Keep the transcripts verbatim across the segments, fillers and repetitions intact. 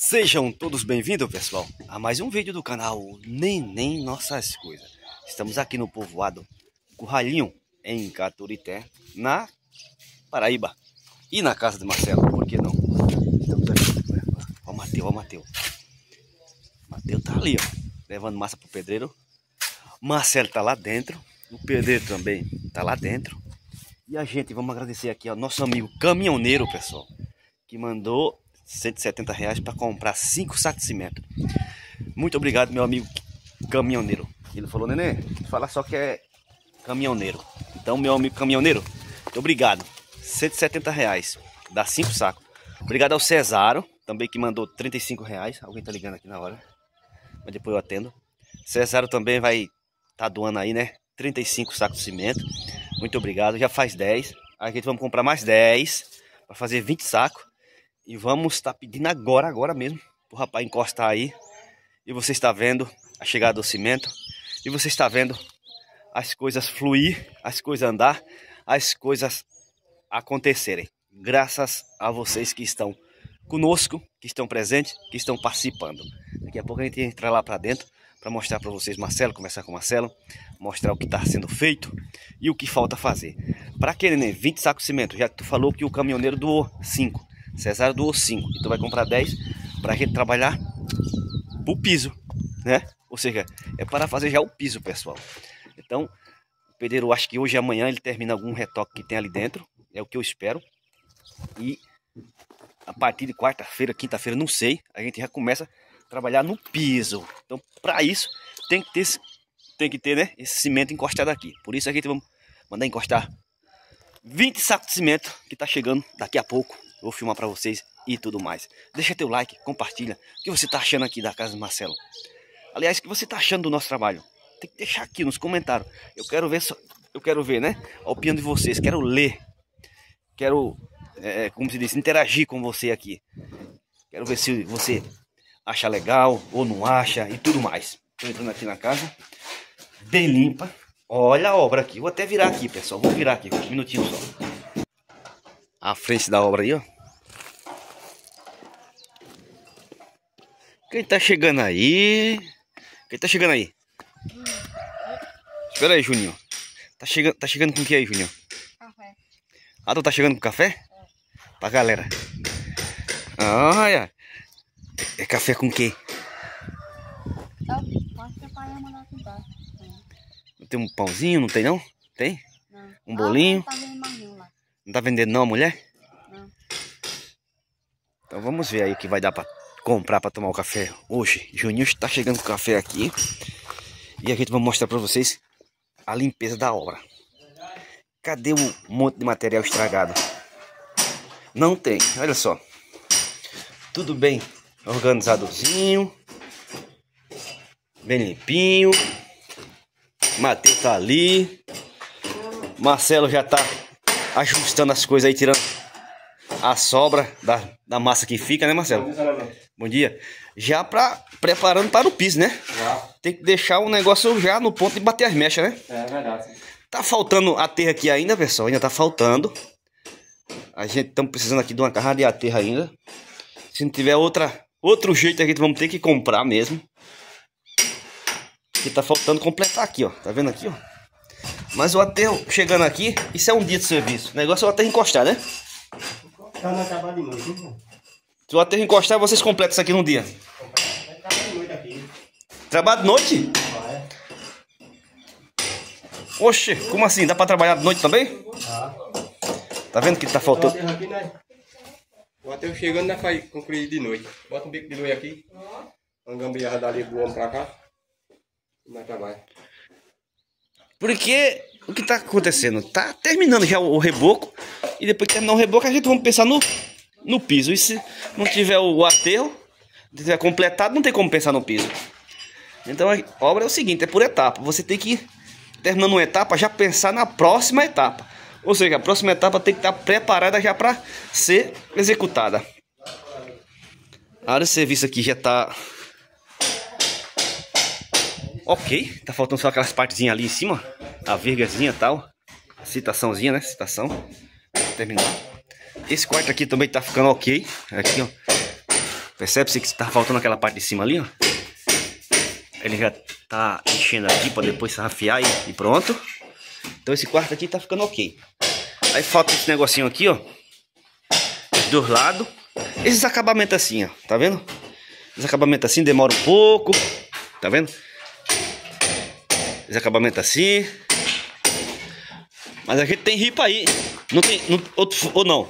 Sejam todos bem-vindos, pessoal, a mais um vídeo do canal Neném Nossas Coisas. Estamos aqui no povoado Curralinho, em Caturité, na Paraíba. E na casa de Marcelo, por que não? Estamos aqui. Ó o Mateus, ó o Mateus. Mateus tá ali, ó, levando massa pro pedreiro. Marcelo tá lá dentro, o pedreiro também tá lá dentro. E a gente, vamos agradecer aqui ao nosso amigo caminhoneiro, pessoal, que mandou cento e setenta reais para comprar cinco sacos de cimento. Muito obrigado, meu amigo caminhoneiro. Ele falou: Nenê, fala só que é caminhoneiro. Então, meu amigo caminhoneiro, muito obrigado. cento e setenta reais, dá cinco sacos. Obrigado ao Cesaro, também, que mandou trinta e cinco reais. Alguém tá ligando aqui na hora, mas depois eu atendo. Cesaro também vai tá doando aí, né? trinta e cinco sacos de cimento. Muito obrigado, já faz dez. Aí a gente vamos comprar mais dez para fazer vinte sacos. E vamos estar pedindo agora, agora mesmo, para o rapaz encostar aí. E você está vendo a chegada do cimento. E você está vendo as coisas fluir, as coisas andar, as coisas acontecerem. Graças a vocês que estão conosco, que estão presentes, que estão participando. Daqui a pouco a gente entra lá para dentro para mostrar para vocês Marcelo, conversar com Marcelo, mostrar o que está sendo feito e o que falta fazer. Para aquele, né, vinte sacos de cimento, já que tu falou que o caminhoneiro doou cinco. Cesar doou cinco, então vai comprar dez para a gente trabalhar o piso, né? Ou seja, é para fazer já o piso, pessoal. Então, o pedreiro, acho que hoje e amanhã ele termina algum retoque que tem ali dentro, é o que eu espero. E a partir de quarta-feira, quinta-feira, não sei, a gente já começa a trabalhar no piso. Então, para isso, tem que ter, tem que ter, né, esse cimento encostado aqui. Por isso, a gente vai mandar encostar vinte sacos de cimento que está chegando daqui a pouco. Vou filmar para vocês e tudo mais. Deixa teu like, compartilha. O que você tá achando aqui da casa do Marcelo? Aliás, o que você tá achando do nosso trabalho? Tem que deixar aqui nos comentários. Eu quero ver, eu quero ver, né? A opinião de vocês. Quero ler. Quero, é, como se diz, interagir com você aqui. Quero ver se você acha legal ou não acha e tudo mais. Tô entrando aqui na casa, bem limpa. Olha a obra aqui. Vou até virar aqui, pessoal. Vou virar aqui, um minutinho só. A frente da obra aí, ó. Quem tá chegando aí? Quem tá chegando aí? Espera aí, Juninho. Tá chegando, tá chegando com o que aí, Juninho? Café. Ah, tu tá chegando com café? É. Pra galera. Olha. É café com o que? Não tem um pãozinho? Não tem, não? Tem? Não. Um bolinho? Não tá vendendo não, mulher? Não. Então vamos ver aí o que vai dar pra comprar pra tomar o café hoje. Juninho tá chegando com o café aqui. E a gente vai mostrar pra vocês a limpeza da obra. Cadê o monte de material estragado? Não tem, olha só. Tudo bem organizadozinho. Bem limpinho. Mateus tá ali. Marcelo já tá ajustando as coisas aí, tirando a sobra da, da massa que fica, né, Marcelo? Bom dia, Bom dia. Já pra, preparando para o piso, né? Já. Tem que deixar o negócio já no ponto de bater as mechas, né? É verdade. Tá faltando aterro aqui ainda, pessoal. Ainda tá faltando. A gente estamos precisando aqui de uma carrada de aterro ainda. Se não tiver outra, outro jeito, a gente vamos ter que comprar mesmo. Porque tá faltando completar aqui, ó. Tá vendo aqui, ó? Mas o aterro chegando aqui, isso é um dia de serviço. O negócio é o aterro encostar, né? Se o aterro encostar, vocês completam isso aqui num dia. Trabalho de noite? Oxe, como assim? Dá pra trabalhar de noite também? Tá vendo que tá faltando? O aterro chegando, nós faz concluir de noite. Bota um bico de luz aqui. Uma gambiarra dali do homem pra cá. E nós trabalhamos. Porque o que tá acontecendo? Tá terminando já o reboco. E depois que terminar o reboco, a gente vai pensar no, no piso. E se não tiver o aterro, se tiver completado, não tem como pensar no piso. Então a obra é o seguinte, é por etapa. Você tem que, terminando uma etapa, já pensar na próxima etapa. Ou seja, a próxima etapa tem que estar preparada já para ser executada. A área de serviço aqui já tá... Ok, tá faltando só aquelas partezinhas ali em cima, a vergazinha e tal, a citaçãozinha, né, citação, vou terminar. Esse quarto aqui também tá ficando ok, aqui ó, Percebe-se que tá faltando aquela parte de cima ali, ó. Ele já tá enchendo aqui pra depois se rafiar e, e pronto. Então esse quarto aqui tá ficando ok. Aí falta esse negocinho aqui, ó, dos lados. Esses acabamentos assim, ó, tá vendo? Esses acabamentos assim demoram um pouco, tá vendo? Esses acabamentos assim. Mas a gente tem ripa aí. Não tem, não, outro, ou não?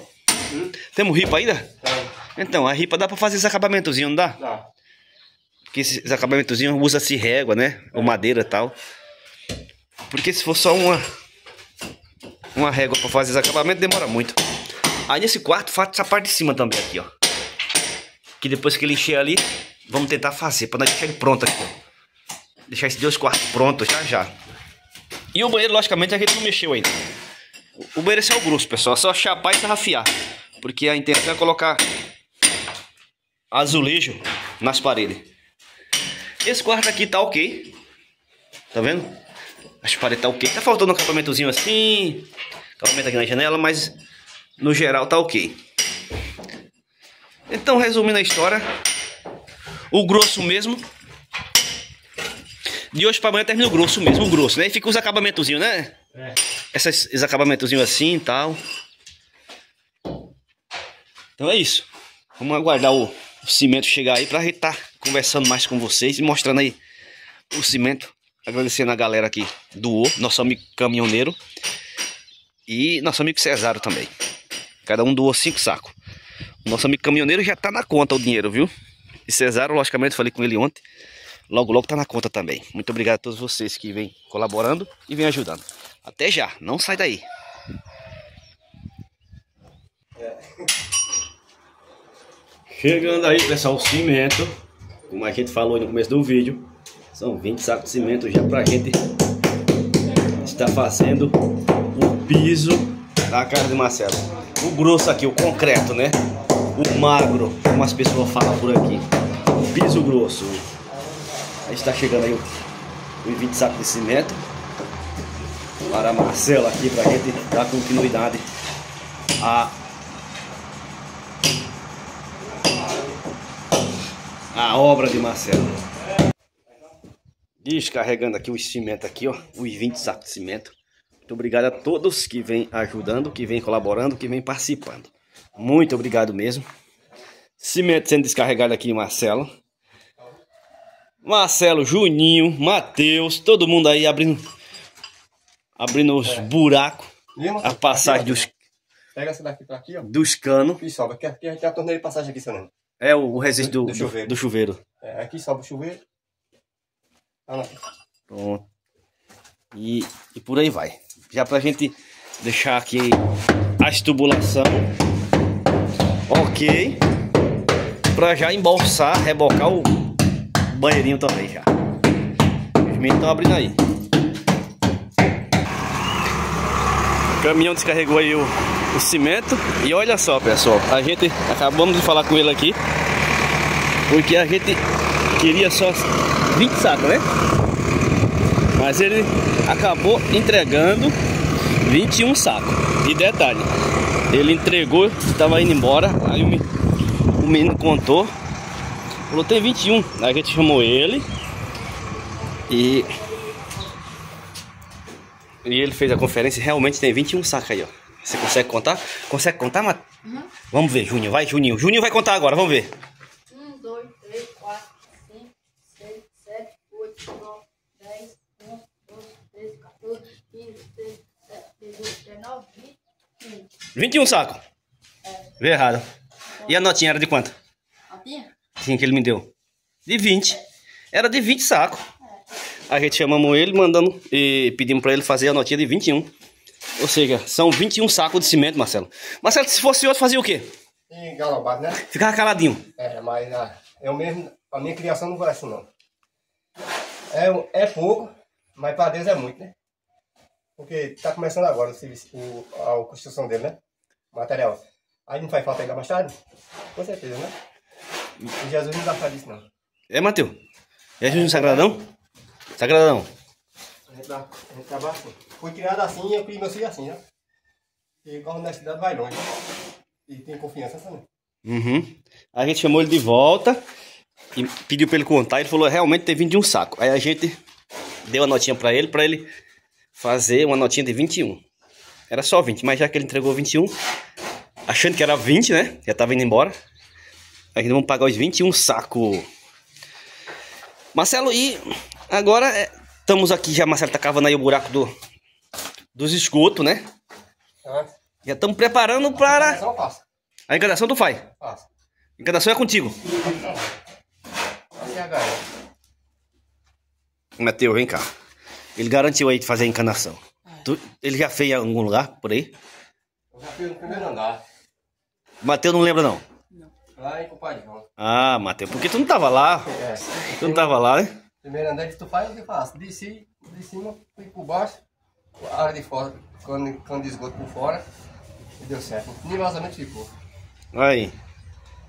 Hum? Temos ripa ainda? É. Então, a ripa dá pra fazer esse acabamentozinho, não dá? Dá. Porque esses acabamentozinhos usa-se régua, né? Ou madeira e tal. Porque se for só uma Uma régua pra fazer esse acabamento, demora muito. Aí nesse quarto, faço essa parte de cima também aqui, ó. Que depois que ele encher ali, vamos tentar fazer, pra nós deixar ele pronto aqui, ó. Deixar esses dois quartos prontos já já. E o banheiro, logicamente, a gente não mexeu ainda. O banheiro é o grosso, pessoal. É só chapar e tarrafiar. Porque a intenção é colocar azulejo nas paredes. Esse quarto aqui tá ok. Tá vendo? As paredes tá ok. Tá faltando um acabamentozinho assim. Acabamento aqui na janela, mas no geral tá ok. Então, resumindo a história, o grosso mesmo. De hoje pra amanhã termina o grosso mesmo, o grosso, né? E fica os acabamentozinhos, né? É. Essas, esses acabamentozinhos assim e tal. Então é isso. Vamos aguardar o, o cimento chegar aí pra gente estar tá conversando mais com vocês e mostrando aí o cimento. Agradecendo a galera aqui do O, nosso amigo caminhoneiro e nosso amigo Cesário também. Cada um doou cinco sacos. O nosso amigo caminhoneiro já tá na conta o dinheiro, viu? E Cesário, logicamente, falei com ele ontem. Logo, logo tá na conta também. Muito obrigado a todos vocês que vêm colaborando e vêm ajudando. Até já. Não sai daí. Chegando aí, pessoal, o cimento. Como a gente falou no começo do vídeo, são vinte sacos de cimento já pra gente estar fazendo o piso da casa de Marcelo. O grosso aqui, o concreto, né? O magro, como as pessoas falam por aqui. O piso grosso. A gente tá chegando aí os vinte sacos de cimento para Marcelo aqui, para a gente dar continuidade a, a obra de Marcelo. Descarregando aqui o cimento aqui, ó, os vinte sacos de cimento. Muito obrigado a todos que vêm ajudando, que vêm colaborando, que vêm participando. Muito obrigado mesmo. Cimento sendo descarregado aqui, Marcelo. Marcelo, Juninho, Matheus, todo mundo aí abrindo abrindo os é. buracos, Lima, a passagem aqui, dos pega essa daqui pra aqui, ó, dos canos. E sobe, aqui, aqui, aqui é a torneira de passagem aqui, seu nome. É o, o resíduo do, do, do chuveiro. Do chuveiro. É, aqui sobe o chuveiro. Ah, pronto. E, e por aí vai. Já pra gente deixar aqui as tubulações. Ok. Pra já embolsar, rebocar o banheirinho também já. Os meninos estão abrindo aí. O caminhão descarregou aí o, o cimento. E olha só, pessoal, a gente acabamos de falar com ele aqui, porque a gente queria só vinte sacos, né? Mas ele acabou entregando vinte e um sacos. E detalhe, ele entregou, estava indo embora. Aí o, o menino contou, falou, tem vinte e um. Aí a gente chamou ele e, e ele fez a conferência e realmente tem vinte e um sacos aí, ó. Você consegue contar? Consegue contar, Mat... Uhum. Vamos ver, Juninho. Vai, Juninho. Juninho vai contar agora, vamos ver. um, dois, três, quatro, cinco, seis, sete, oito, nove, dez, onze, doze, treze, quatorze, quinze, dezesseis, dezessete, dezoito, dezenove, vinte, vinte e um sacos. É. Vê errado. E a notinha era de quanto? Notinha? Sim, que ele me deu. De vinte. Era de vinte sacos. A gente chamamos ele, mandando e pedimos para ele fazer a notinha de vinte e um. Ou seja, são vinte e um sacos de cimento, Marcelo. Marcelo, se fosse outro, fazia o quê? Engalobado, né? Ficava caladinho. É, mas ah, eu mesmo, a minha criação não vai assim, não. É, é pouco, mas para Deus é muito, né? Porque tá começando agora o serviço, o, a construção dele, né? O material. Aí não faz falta ainda mais tarde? Com certeza, né? E Jesus não dá pra isso, não. É, Mateus? Jesus não se agrada, não? Se agrada, não? A gente, a gente trabalha assim. Foi criado assim e eu criei meu filho assim, né? E com a honestidade vai longe. E tem confiança também. Uhum. Aí a gente chamou ele de volta e pediu para ele contar. Ele falou, realmente tem vinte e um sacos. Aí a gente deu a notinha para ele, para ele fazer uma notinha de vinte e um. Era só vinte, mas já que ele entregou vinte e um, achando que era vinte, né? Já tava indo embora. Aí nós vamos pagar os vinte e um sacos. Marcelo, e agora é, estamos aqui já, Marcelo tá cavando aí o buraco do, dos esgotos, né? É. Já estamos preparando para... A encantação tu faz? Faço. A encantação é contigo. Assim é a galera. Mateus, vem cá. Ele garantiu aí de fazer a encanação. Tu, ele já fez em algum lugar, por aí? Eu já fiz no primeiro andar. Mateus não lembra, não? Não. Lá em compadre. Ah, Mateus, porque tu não tava lá. É. Tu não tava lá, né? Primeiro andar que tu faz, o que eu faço? Desci, de cima, fui por baixo, a área de fora, quando, quando de esgoto por fora, e deu certo. Nem vazamento ficou. Aí.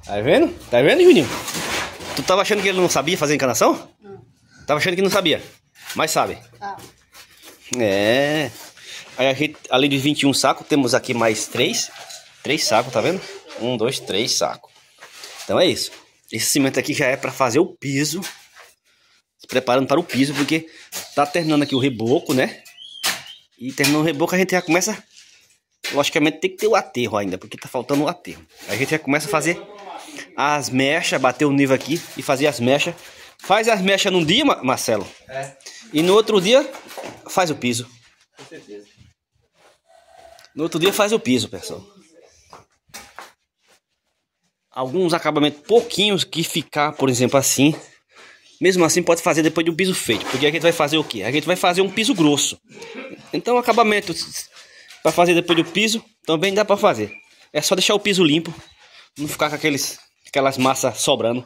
Tá vendo? Tá vendo, Juninho? Tu tava achando que ele não sabia fazer encanação? Não. Tava achando que não sabia, mas sabe. Ah. É. Aí a gente, além dos vinte e um sacos, temos aqui mais três. Três sacos, tá vendo? Um, dois, três sacos. Então é isso. Esse cimento aqui já é pra fazer o piso. Se preparando para o piso, porque tá terminando aqui o reboco, né? E terminando o reboco a gente já começa... Logicamente tem que ter o aterro ainda, porque tá faltando o aterro. Aí a gente já começa a fazer as mechas, bater o nível aqui e fazer as mechas. Faz as mechas num dia, Marcelo. É. E no outro dia faz o piso. Com certeza. No outro dia faz o piso, pessoal. Alguns acabamentos pouquinhos que ficar, por exemplo, assim. Mesmo assim pode fazer depois de um piso feito. Porque a gente vai fazer o quê? A gente vai fazer um piso grosso. Então acabamento para fazer depois do piso também dá para fazer. É só deixar o piso limpo. Não ficar com aqueles, aquelas massas sobrando.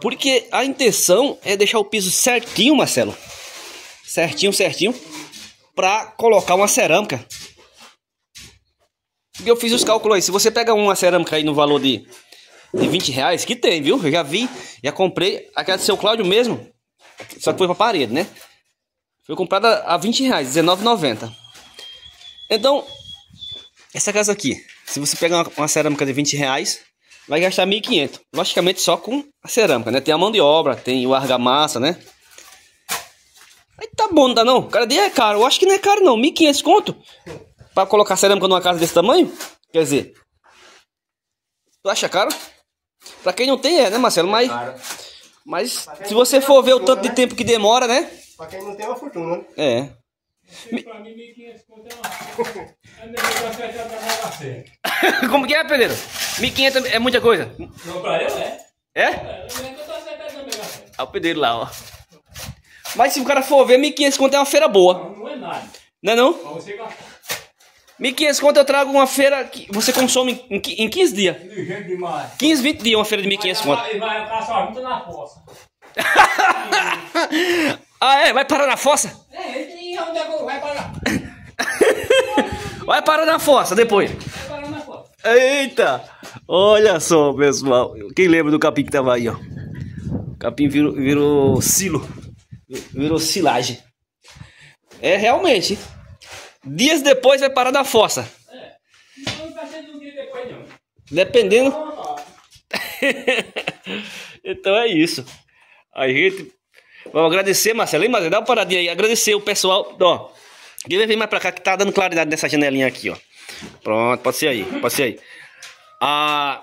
Porque a intenção é deixar o piso certinho, Marcelo. Certinho, certinho. Pra colocar uma cerâmica. Porque eu fiz os cálculos aí. Se você pega uma cerâmica aí no valor de, de vinte reais, que tem, viu? Eu já vi, já comprei. Aquela do seu Cláudio mesmo. Só que foi pra parede, né? Foi comprada a vinte reais, dezenove reais e noventa centavos. Então, essa casa aqui. Se você pegar uma, uma cerâmica de vinte reais... Vai gastar mil e quinhentos, logicamente só com a cerâmica, né? Tem a mão de obra, tem o argamassa, né? Aí tá bom, não tá não? O cara dele é caro, eu acho que não é caro não, mil e quinhentos conto? Pra colocar cerâmica numa casa desse tamanho? Quer dizer, tu acha caro? Pra quem não tem é, né, Marcelo? Mas, mas se você for ver o tanto de tempo que demora, né? Pra quem não tem uma fortuna, né? É. Pra mim, mil e quinhentos conto é um negócio que já tá. Como que é, Pedreiro? mil e quinhentos é muita coisa? Não, pra eu é. É? É, eu tô acertando mesmo. Ah, o Pedreiro lá, ó. Mas se o cara for ver, mil e quinhentos conto é uma feira boa. Não, não é nada. Não é não? mil e quinhentos conto eu trago uma feira que você consome em, em quinze dias. quinze, vinte dias uma feira de mil e quinhentos conto. Vai, vai, vai só junto na fossa. Ah, é? Vai parar na fossa? É, ele tem onde é que vai parar. Vai parar na fossa depois. Vai parar na fossa. Eita! Olha só, pessoal. Quem lembra do capim que tava aí, ó? O capim virou, virou silo. Virou silagem. É, realmente. Dias depois vai parar na fossa. É. Não vai ser de um dia depois, não. Dependendo... Então é isso. A gente... Vamos agradecer, Marcelo. Hein, Marcelo? Dá uma paradinha aí. Agradecer o pessoal. Ó, ele vem mais pra cá que tá dando claridade nessa janelinha aqui, ó. Pronto, pode ser aí. Pode ser aí. A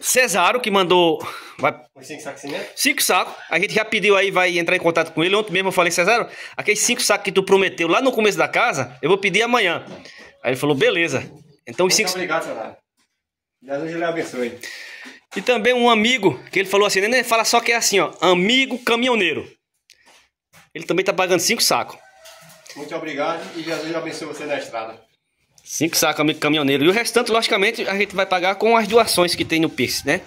Cesaro, que mandou... Vai... Cinco sacos de cimento? Cinco sacos. A gente já pediu aí, vai entrar em contato com ele. Ontem mesmo eu falei, Cesaro, aqueles cinco sacos que tu prometeu lá no começo da casa, eu vou pedir amanhã. Aí ele falou, beleza. Então os cinco... Muito obrigado, Cesaro. Deus lhe abençoe. E também um amigo, que ele falou assim, Neném, fala só que é assim, ó, amigo caminhoneiro. Ele também tá pagando cinco sacos. Muito obrigado e Jesus abençoe você na estrada. Cinco sacos, amigo caminhoneiro. E o restante, logicamente, a gente vai pagar com as doações que tem no Pix, né?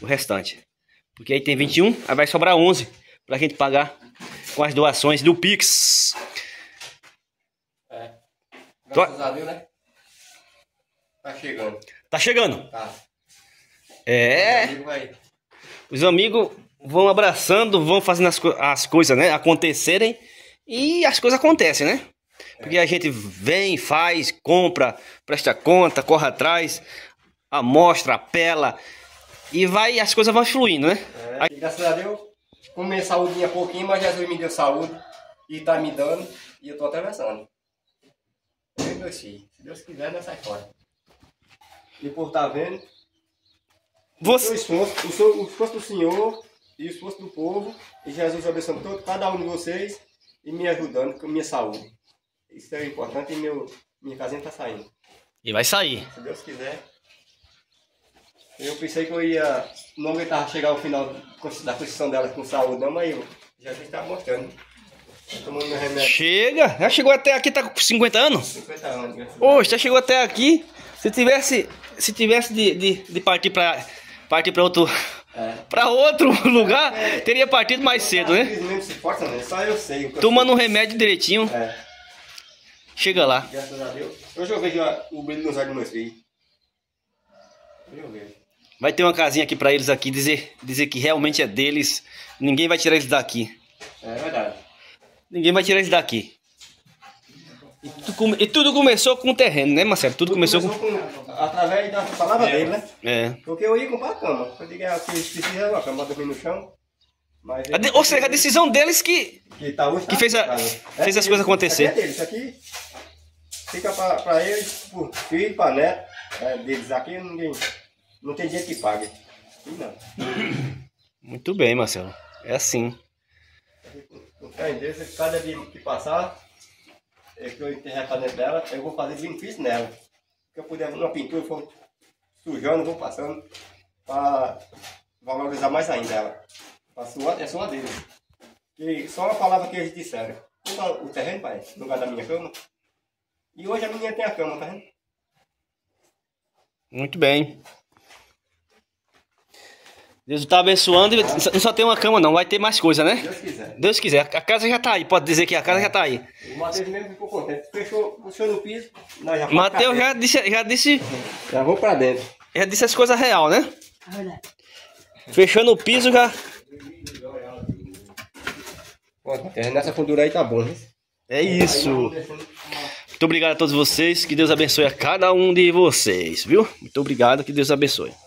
O restante. Porque aí tem vinte e um, aí vai sobrar onze pra gente pagar com as doações do Pix. É. Graças a Deus, né? Tá chegando. Tá chegando? Tá. É, os amigos vão abraçando, vão fazendo as, co as coisas, né, acontecerem e as coisas acontecem, né? Porque a gente vem, faz, compra, presta conta, corre atrás. amostra, pela, e vai, as coisas vão fluindo, né? É, aí... Graças a Deus, comei saúde um pouquinho, mas Jesus me deu saúde e tá me dando, e eu tô atravessando. Eu e meus filhos, se Deus quiser, nós sai fora. E por tá vendo, você... o, esforço, o, seu, o esforço do Senhor e o esforço do povo, e Jesus abençoando todo, cada um de vocês e me ajudando com a minha saúde. Isso é importante e meu, minha casinha tá saindo. E vai sair. Se Deus quiser. Eu pensei que eu ia não aguentar chegar ao final da construção dela com saúde, não, mas eu já estava mostrando. Tomando meu remédio. Chega! Já chegou até aqui, tá com cinquenta anos? cinquenta anos, graças a Deus. Oxe, já chegou até aqui. Se tivesse, se tivesse de, de, de partir para partir para outro, é. para outro lugar, é. teria partido mais cedo, né? Se força, né? Só eu sei. Tomando um remédio direitinho. É. Chega lá. Graças a Deus. Hoje eu vejo o brilho nos olhos dos meus filhos. Hoje eu vejo. Vai ter uma casinha aqui pra eles aqui, dizer, dizer que realmente é deles. Ninguém vai tirar eles daqui. É verdade. Ninguém vai tirar eles daqui. E tudo, come, e tudo começou com o terreno, né, Marcelo? Tudo, tudo começou, começou com... com... Através da palavra é. dele, né? É. Porque eu ia comprar a cama. Eu digo, ah, precisa uma cama, dormir no chão. Mas a de... Ou seja, a decisão deles que... Que, tá hoje, que fez, a... tá fez é, as coisas acontecer. Aqui é deles, aqui... Fica pra, pra eles, pro filho, pra neto. É, deles aqui, ninguém... Não tem dinheiro que pague. Não. Muito bem, Marcelo. É assim. Em Deus, cada dia que passar, é que eu enterrar pra dentro dela, eu vou fazer benefício nela. Se eu puder uma pintura, eu vou sujando, vou passando, para valorizar mais ainda ela. A sua, é sua deles. E só uma palavra que eles disseram. O terreno, pai, no lugar da minha cama. E hoje a menina tem a cama, tá vendo? Muito bem. Deus está abençoando e não só tem uma cama não, vai ter mais coisa, né? Deus quiser. Deus quiser. A casa já está aí, pode dizer que a casa já está aí. O Mateus mesmo ficou contente. Fechou, puxou no piso, nós já Mateus já disse, já disse... Já vou para dentro. Já disse as coisas real, né? Olha. Fechando o piso já... Nessa fundura aí tá bom, né? É isso. Muito obrigado a todos vocês, que Deus abençoe a cada um de vocês, viu? Muito obrigado, que Deus abençoe.